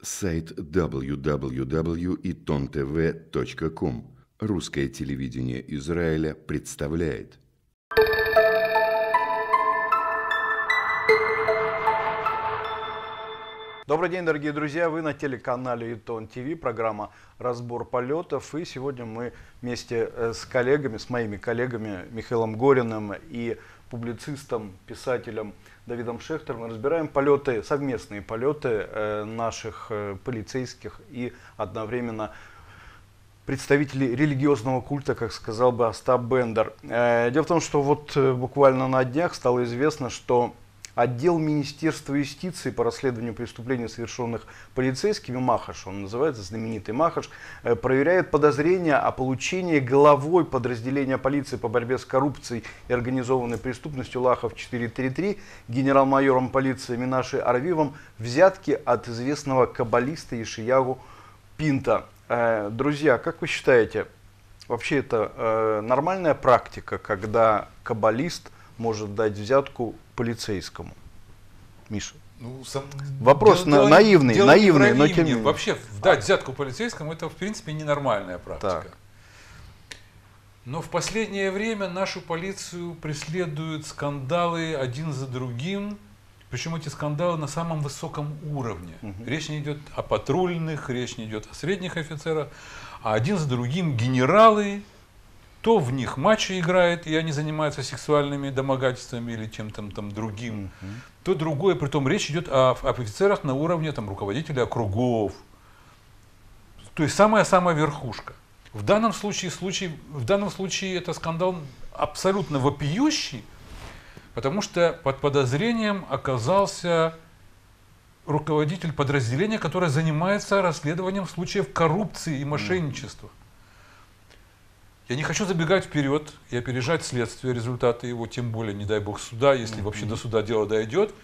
Сайт www.itontv.com. Русское телевидение Израиля представляет. Добрый день, дорогие друзья! Вы на телеканале ИТОН-ТВ, программа «Разбор полетов». И сегодня мы вместе с коллегами, с моими коллегами Михаилом Гориным и публицистом, писателем Давидом Шехтером разбираем полеты, совместные полеты наших полицейских и одновременно представителей религиозного культа, как сказал бы Остап Бендер. Дело в том, что вот буквально на днях стало известно, что отдел Министерства юстиции по расследованию преступлений, совершенных полицейскими, Махаш, он называется, знаменитый Махаш, проверяет подозрения о получении главой подразделения полиции по борьбе с коррупцией и организованной преступностью Лахав 433 генерал-майором полиции Менаше Арвивом взятки от известного каббалиста Йешайягу Пинто. Друзья, как вы считаете, вообще это нормальная практика, когда каббалист может дать взятку полицейскому? Миша. Ну, вопрос наивный, но тем не менее. Вообще, дать взятку полицейскому — это, в принципе, ненормальная практика. Так. Но в последнее время нашу полицию преследуют скандалы один за другим. Причем эти скандалы на самом высоком уровне. Речь не идет о патрульных, речь не идет о средних офицерах. А один за другим генералы, то в них матчи играет, и они занимаются сексуальными домогательствами или чем-то там другим, то другое. Притом речь идет о офицерах на уровне там руководителя округов. То есть самая-самая верхушка. В данном случае это скандал абсолютно вопиющий, потому что под подозрением оказался руководитель подразделения, которое занимается расследованием случаев коррупции и мошенничества. Я не хочу забегать вперед и опережать следствие, результаты его, тем более, не дай бог, суда, если вообще до суда дело дойдет.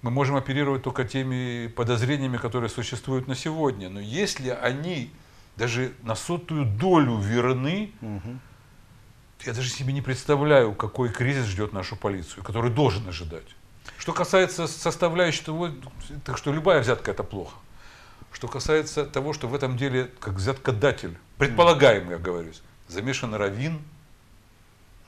Мы можем оперировать только теми подозрениями, которые существуют на сегодня. Но если они даже на 100-ю долю верны, я даже себе не представляю, какой кризис ждет нашу полицию, который должен ожидать. Что касается составляющей того, так что любая взятка — это плохо. Что касается того, что в этом деле, как взяткодатель, предполагаемый, я говорю, замешан раввин,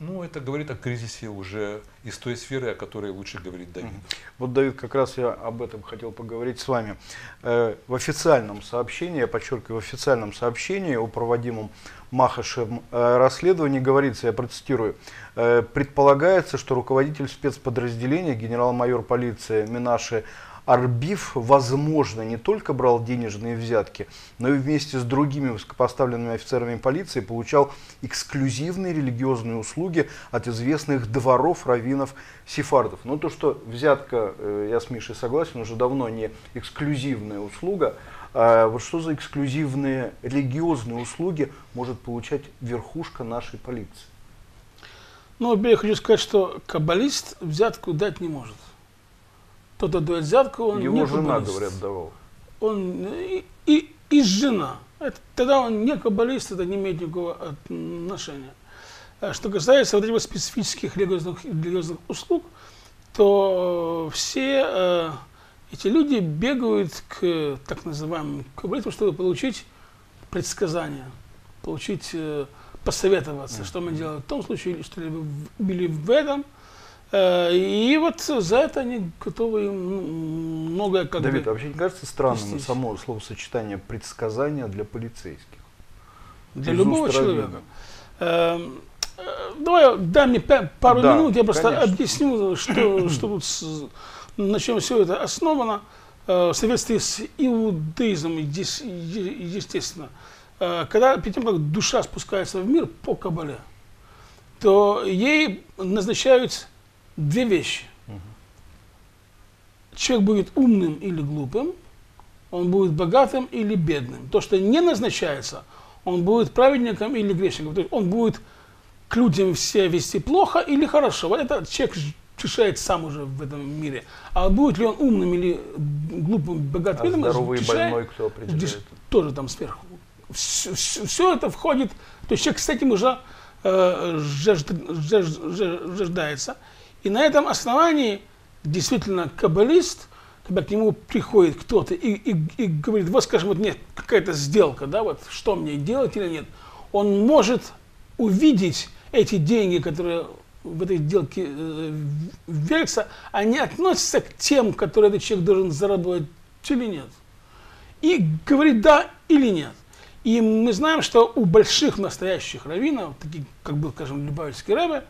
ну, это говорит о кризисе уже из той сферы, о которой лучше говорить Давид. Вот, Давид, как раз я об этом хотел поговорить с вами. В официальном сообщении, я подчеркиваю, в официальном сообщении о проводимом Махашем расследовании говорится, я процитирую, предполагается, что руководитель спецподразделения, генерал-майор полиции Менаше Арвив, возможно, не только брал денежные взятки, но и вместе с другими высокопоставленными офицерами полиции получал эксклюзивные религиозные услуги от известных дворов, раввинов, сефардов. Но то, что взятка, я с Мишей согласен, уже давно не эксклюзивная услуга. Вот что за эксклюзивные религиозные услуги может получать верхушка нашей полиции? Ну, я хочу сказать, что каббалист взятку дать не может. Кто-то дает взятку, он его не жена, говорят, давал. Он и жена. Тогда он не каббалист, это не имеет никакого отношения. Что касается вот этих специфических религиозных услуг, то все эти люди бегают к так называемым каббалистам, чтобы получить предсказания, получить, посоветоваться, что мы делаем в том случае, что или в этом. И вот за это они готовы многое как бы... Давид, а вообще не кажется странным само словосочетание «предсказания» для полицейских? Для любого человека. Давай, дай мне пару минут, я просто объясню, что на чем все это основано. В соответствии с иудаизмом, естественно, когда перед тем, как душа спускается в мир по кабале, то ей назначают две вещи. Человек будет умным или глупым, он будет богатым или бедным. То, что не назначается, он будет праведником или грешником. То есть он будет к людям себя вести плохо или хорошо. Вот это человек решает сам уже в этом мире. А будет ли он умным или глупым, богатым, бедным, здоровый и больной кто определяет? Тоже там сверху. Все это входит, то есть человек с этим уже жаждается. И на этом основании действительно каббалист, когда к нему приходит кто-то и говорит, вот скажем, вот мне какая-то сделка, да, вот что мне делать или нет, он может увидеть эти деньги, которые в этой сделке ввергся, они относятся к тем, которые этот человек должен заработать или нет. И говорит да или нет. И мы знаем, что у больших настоящих раввинов, таких, как был, скажем, Любавичский ребе,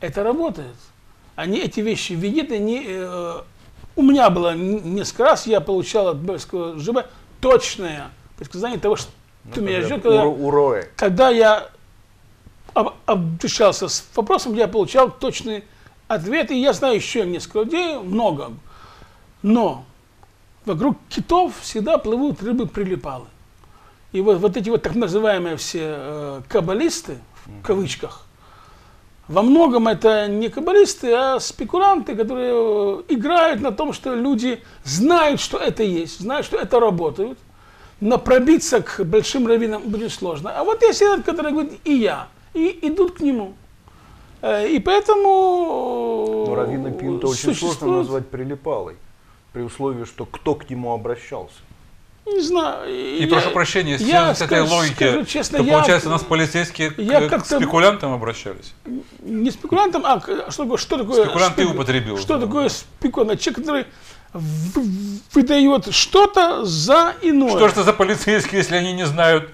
это работает. Они эти вещи видят, они... у меня было несколько раз, я получал от Бельского ЖБ точное предсказание того, что меня ждет, когда я обращался с вопросом, я получал точный ответ, и я знаю еще несколько людей, много. Но вокруг китов всегда плывут рыбы-прилипалы. И вот эти вот так называемые все каббалисты, в кавычках, во многом это не каббалисты, а спекулянты, которые играют на том, что люди знают, что это есть, знают, что это работает, но пробиться к большим раввинам будет сложно. А вот есть этот, который говорит «и я». И идут к нему. И поэтому... Но раввина Пинто существует... очень сложно назвать прилипалой, при условии, что кто к нему обращался. Не знаю. И прошу прощения, если с этой логики, честно, то получается, у нас полицейские к спекулянтам обращались? Не спекулянтам, а что такое... Спекулянт ты употребил. Что такое спекулянт? Человек, который выдает что-то за иное. Что же это за полицейские, если они не знают...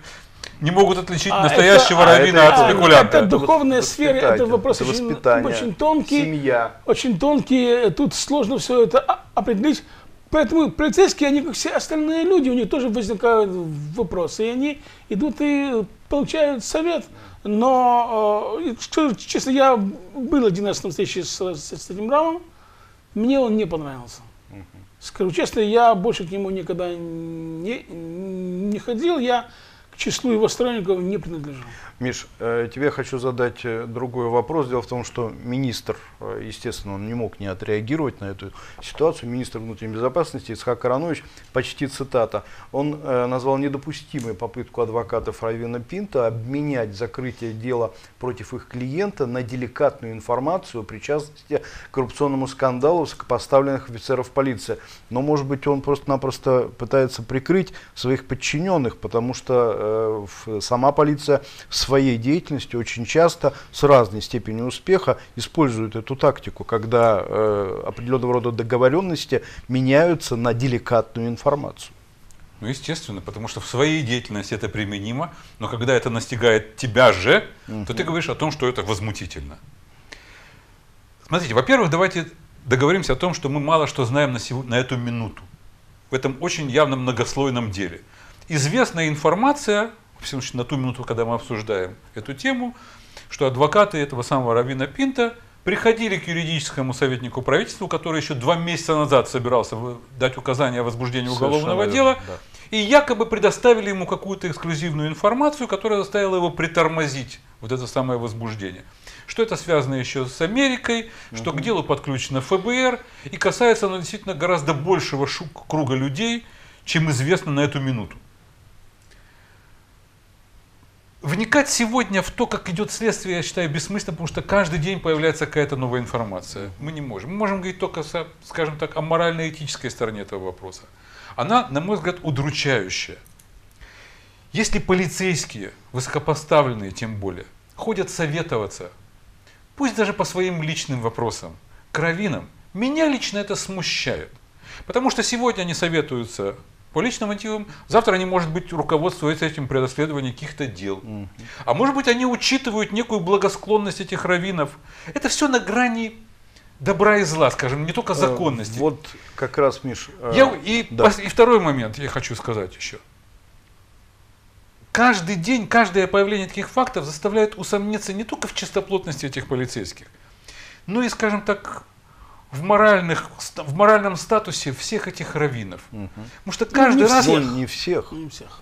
Не могут отличить настоящего раввина от спекулянта. Это духовная сфера, это вопрос очень тонкий. Семья. Очень тонкий, тут сложно все это определить. Поэтому полицейские, они как все остальные люди, у них тоже возникают вопросы. И они идут и получают совет. Но, честно, я был один раз на встрече с этим равом, мне он не понравился. Скажу честно, я больше к нему никогда не ходил. Я к числу его сторонников не принадлежал. Миш, тебе хочу задать другой вопрос. Дело в том, что министр, естественно, он не мог не отреагировать на эту ситуацию. Министр внутренней безопасности Ицхак Аранович, почти цитата, он назвал недопустимой попытку адвокатов раввина Пинто обменять закрытие дела против их клиента на деликатную информацию о причастности к коррупционному скандалу высокопоставленных офицеров полиции. Но, может быть, он просто-напросто пытается прикрыть своих подчиненных, потому что сама полиция в своей деятельности очень часто с разной степенью успеха использует эту тактику, когда определенного рода договоренности меняются на деликатную информацию. Ну, естественно, потому что в своей деятельности это применимо, но когда это настигает тебя же, то ты говоришь о том, что это возмутительно. Смотрите, во-первых, давайте договоримся о том, что мы мало что знаем на эту минуту, в этом очень явно многослойном деле. Известная информация, в общем, на ту минуту, когда мы обсуждаем эту тему, что адвокаты этого самого раввина Пинто приходили к юридическому советнику правительства, который еще 2 месяца назад собирался дать указание о возбуждении уголовного дела, и якобы предоставили ему какую-то эксклюзивную информацию, которая заставила его притормозить вот это самое возбуждение. Что это связано еще с Америкой, что к делу подключено ФБР, и касается оно действительно гораздо большего круга людей, чем известно на эту минуту. Вникать сегодня в то, как идет следствие, я считаю, бессмысленно, потому что каждый день появляется какая-то новая информация. Мы не можем. Мы можем говорить только, скажем так, о морально-этической стороне этого вопроса. Она, на мой взгляд, удручающая. Если полицейские, высокопоставленные тем более, ходят советоваться, пусть даже по своим личным вопросам, к раввинам, меня лично это смущает. Потому что сегодня они советуются по личным мотивам, завтра они, может быть, руководствуются этим при расследовании каких-то дел. А может быть, они учитывают некую благосклонность этих раввинов. Это все на грани добра и зла, скажем, не только законности. Вот как раз, Миш... И второй момент я хочу сказать еще. Каждый день, каждое появление таких фактов заставляет усомниться не только в чистоплотности этих полицейских, но и, скажем так, в моральном статусе всех этих раввинов. Потому что каждый раз... Не всех.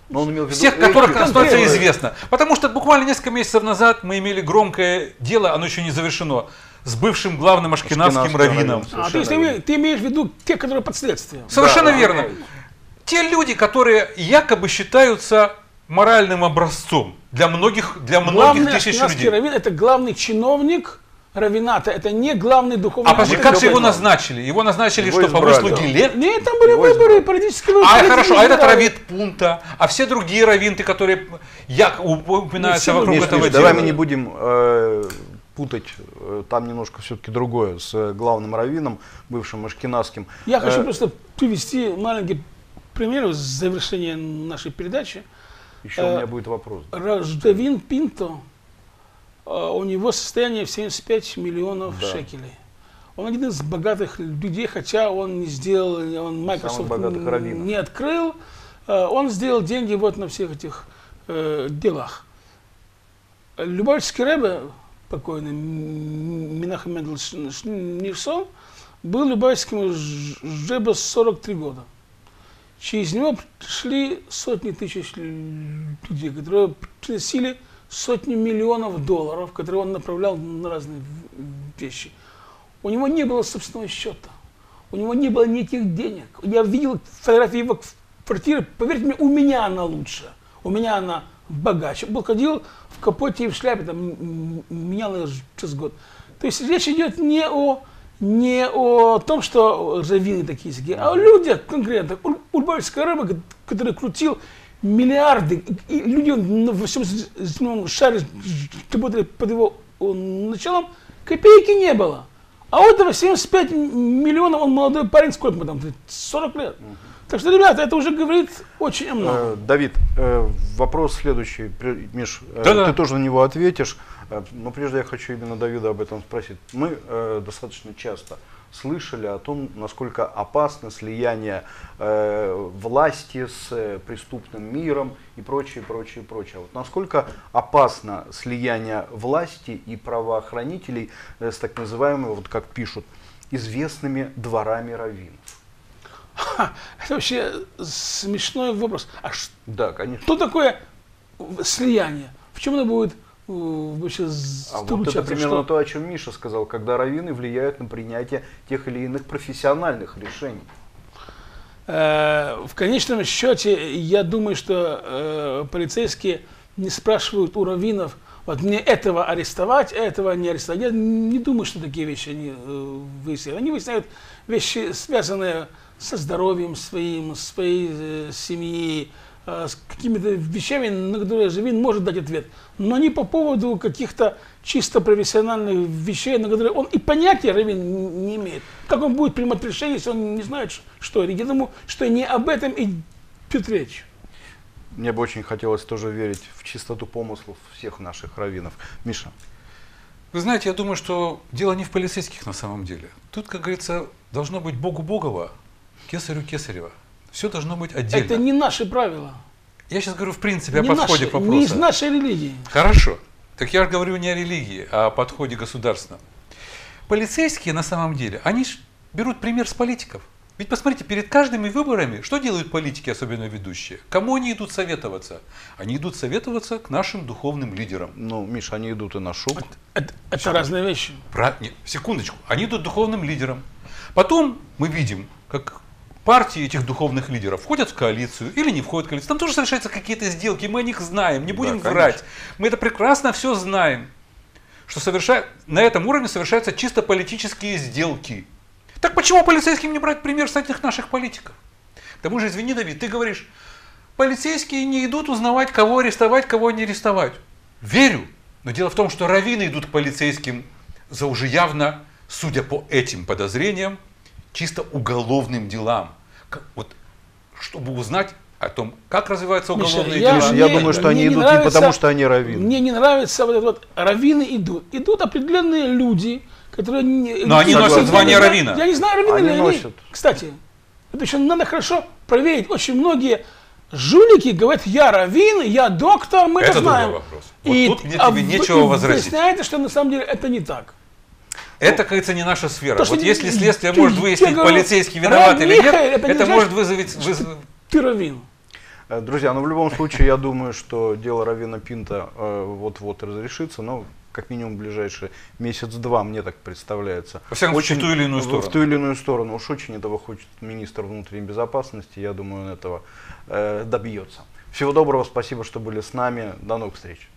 Но он имел в виду всех, которых ситуация известна. Потому что буквально несколько месяцев назад мы имели громкое дело, оно еще не завершено, с бывшим главным ашкеназским раввином. То есть ты имеешь в виду тех, которые под следствием? Совершенно верно. Те люди, которые якобы считаются моральным образцом для многих тысяч людей. Главный ашкеназский раввин — это главный чиновник Равината, это не главный духовный... А подожди, как же его назначили? Его назначили, его что, по выслуге лет? Нет, там были его выборы, политические выборы. А хорошо, а этот раввин Пунта, а все другие раввинты, которые упоминаются вокруг этого дела. Давай мы не будем путать, там немножко все-таки другое, с главным раввином, бывшим ашкеназским. Я хочу просто привести маленький пример в завершение нашей передачи. Еще у меня будет вопрос. Раввин Пинто. У него состояние в 75 миллионов шекелей. Он один из богатых людей, хотя он не сделал, он Microsoft не открыл, он сделал деньги вот на всех этих делах. Любавичский ребе, покойный Минах Нирсон, был Любайским ЖБ 43 года. Через него шли сотни тысяч людей, которые приносили сотни миллионов долларов, которые он направлял на разные вещи. У него не было собственного счета, у него не было никаких денег. Я видел фотографии его квартиры, поверьте мне, у меня она лучше, у меня она богаче. Он ходил в капоте и в шляпе, там, менял ее через год. То есть речь идет не о том, что раввины такие, а о людях конкретно. Любавичский ребе, который крутил миллиарды, и люди во всем земном шаре под его началом, копейки не было. А у этого 75 миллионов, он молодой парень, сколько мы там, 40 лет. Так что, ребята, это уже говорит очень много. Давид, вопрос следующий, Миш, ты тоже на него ответишь, но прежде я хочу именно Давида об этом спросить. Мы достаточно часто слышали о том, насколько опасно слияние власти с преступным миром и прочее, прочее, прочее. Вот насколько опасно слияние власти и правоохранителей с так называемыми, вот как пишут, известными дворами раввинов? Это вообще смешной вопрос. А да, конечно. Что такое слияние? В чем оно будет? Вот это примерно то, о чем Миша сказал, когда раввины влияют на принятие тех или иных профессиональных решений. В конечном счете, я думаю, что полицейские не спрашивают у раввинов, вот мне этого арестовать, этого не арестовать. Я не думаю, что такие вещи они выясняют. Они выясняют вещи, связанные со здоровьем своим, своей семьей, с какими-то вещами, на которые раввин может дать ответ, но не по поводу каких-то чисто профессиональных вещей, на которые он и понятия раввин не имеет. Как он будет принимать решение, если он не знает, что? Я думаю, что не об этом идет речь. Мне бы очень хотелось тоже верить в чистоту помыслов всех наших раввинов. Миша. Вы знаете, я думаю, что дело не в полицейских на самом деле. Тут, как говорится, должно быть Богу Богова, Кесарю Кесарева. Все должно быть отдельно. Это не наши правила. Я сейчас говорю в принципе о подходе к вопросу. Не из нашей религии. Хорошо. Так я же говорю не о религии, а о подходе государственном. Полицейские на самом деле, они же берут пример с политиков. Ведь посмотрите, перед каждыми выборами, что делают политики, особенно ведущие? Кому они идут советоваться? Они идут советоваться к нашим духовным лидерам. Ну, Миша, они идут и на шум. Это разные вещи. Нет, секундочку. Они идут духовным лидерам. Потом мы видим, как партии этих духовных лидеров входят в коалицию или не входят в коалицию. Там тоже совершаются какие-то сделки, мы о них знаем, не будем врать. Мы это прекрасно все знаем, что на этом уровне совершаются чисто политические сделки. Так почему полицейским не брать пример с этих наших политиков? К тому же, извини, Давид, ты говоришь, полицейские не идут узнавать, кого арестовать, кого не арестовать. Верю, но дело в том, что раввины идут к полицейским за уже явно, судя по этим подозрениям, чисто уголовным делам, вот, чтобы узнать о том, как развиваются уголовные дела. Я думаю, что они идут не потому, что они раввины. Мне не нравится вот раввины идут. Идут определенные люди, которые... Но они носят звание раввина. Я не знаю, раввины ли они. Кстати, это еще надо хорошо проверить. Очень многие жулики говорят, я раввин, я доктор, мы это знаем. Это другой вопрос. Вот тут мне тебе нечего возразить. Выясняется, что на самом деле это не так. Это, кажется, не наша сфера. То, вот если следствие может выяснить, полицейский виноват или нет, это может вызвать... Ты раввин. Друзья, ну в любом случае, я думаю, что дело раввина Пинто вот-вот разрешится, но как минимум в ближайшие месяц-два, мне так представляется. Во всяком случае, в ту или иную сторону. В ту или иную сторону. Уж очень этого хочет министр внутренней безопасности, я думаю, он этого добьется. Всего доброго, спасибо, что были с нами. До новых встреч.